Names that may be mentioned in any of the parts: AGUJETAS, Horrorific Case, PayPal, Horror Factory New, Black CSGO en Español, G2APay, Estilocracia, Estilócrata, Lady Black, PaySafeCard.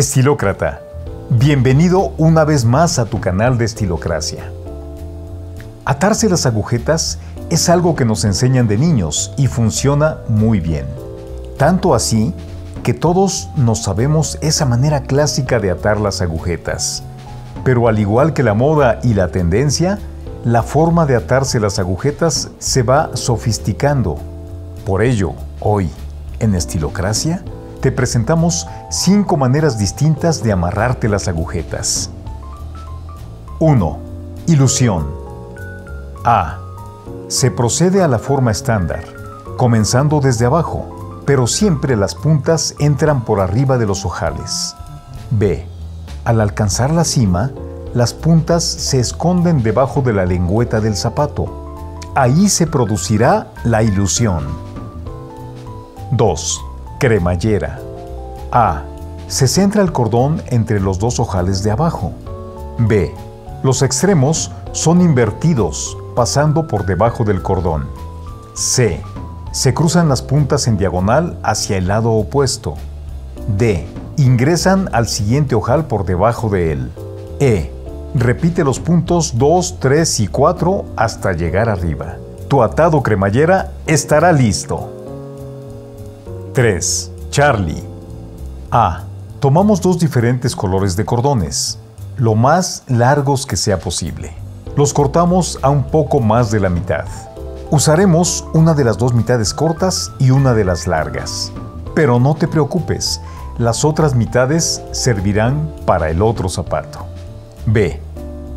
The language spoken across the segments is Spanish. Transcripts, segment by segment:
Estilócrata, bienvenido una vez más a tu canal de Estilocracia. Atarse las agujetas es algo que nos enseñan de niños y funciona muy bien. Tanto así que todos nos sabemos esa manera clásica de atar las agujetas. Pero al igual que la moda y la tendencia, la forma de atarse las agujetas se va sofisticando. Por ello, hoy, en Estilocracia, te presentamos 5 maneras distintas de amarrarte las agujetas. 1. Ilusión. A. Se procede a la forma estándar, comenzando desde abajo, pero siempre las puntas entran por arriba de los ojales. B. Al alcanzar la cima, las puntas se esconden debajo de la lengüeta del zapato. Ahí se producirá la ilusión. 2. Cremallera. A. Se centra el cordón entre los dos ojales de abajo. B. Los extremos son invertidos, pasando por debajo del cordón. C. Se cruzan las puntas en diagonal hacia el lado opuesto. D. Ingresan al siguiente ojal por debajo de él. E. Repite los puntos 2, 3 y 4 hasta llegar arriba. Tu atado cremallera estará listo. 3. Charlie. A. Tomamos 2 diferentes colores de cordones, lo más largos que sea posible. Los cortamos a un poco más de la mitad. Usaremos una de las 2 mitades cortas y una de las largas. Pero no te preocupes, las otras mitades servirán para el otro zapato. B.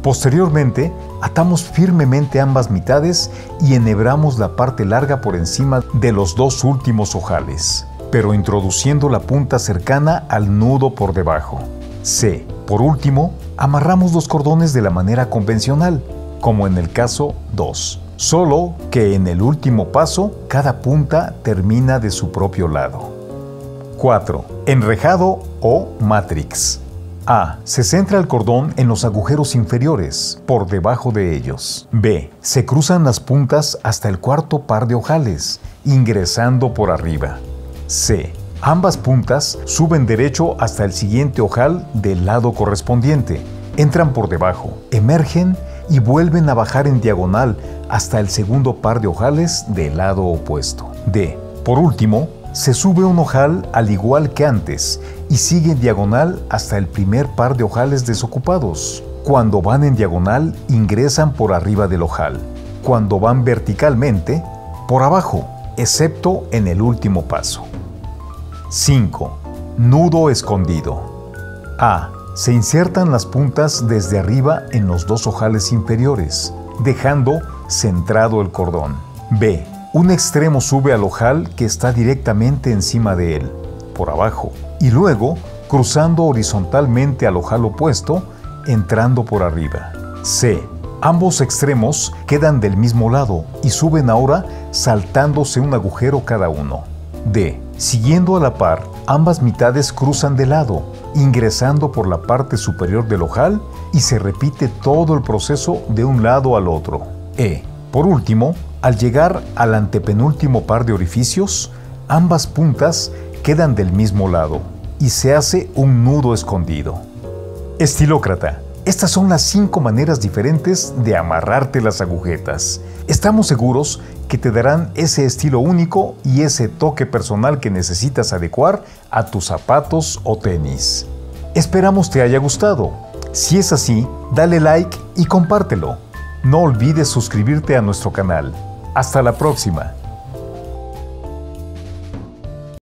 Posteriormente, atamos firmemente ambas mitades y enhebramos la parte larga por encima de los 2 últimos ojales, pero introduciendo la punta cercana al nudo por debajo. C. Por último, amarramos los cordones de la manera convencional, como en el caso 2, solo que en el último paso, cada punta termina de su propio lado. 4. Enrejado o Matrix. A. Se centra el cordón en los agujeros inferiores, por debajo de ellos. B. Se cruzan las puntas hasta el cuarto par de ojales, ingresando por arriba. C. Ambas puntas suben derecho hasta el siguiente ojal del lado correspondiente, entran por debajo, emergen y vuelven a bajar en diagonal hasta el segundo par de ojales del lado opuesto. D. Por último, se sube un ojal al igual que antes y sigue en diagonal hasta el primer par de ojales desocupados. Cuando van en diagonal, ingresan por arriba del ojal. Cuando van verticalmente, por abajo, excepto en el último paso. 5. Nudo escondido. A. Se insertan las puntas desde arriba en los 2 ojales inferiores, dejando centrado el cordón. B. Un extremo sube al ojal que está directamente encima de él, por abajo, y luego cruzando horizontalmente al ojal opuesto, entrando por arriba. C. Ambos extremos quedan del mismo lado y suben ahora saltándose un agujero cada uno. D. Siguiendo a la par, ambas mitades cruzan de lado, ingresando por la parte superior del ojal y se repite todo el proceso de un lado al otro. E. Por último, al llegar al antepenúltimo par de orificios, ambas puntas quedan del mismo lado y se hace un nudo escondido. Estilócrata, estas son las 5 maneras diferentes de amarrarte las agujetas. Estamos seguros que te darán ese estilo único y ese toque personal que necesitas adecuar a tus zapatos o tenis. Esperamos te haya gustado. Si es así, dale like y compártelo. No olvides suscribirte a nuestro canal. Hasta la próxima.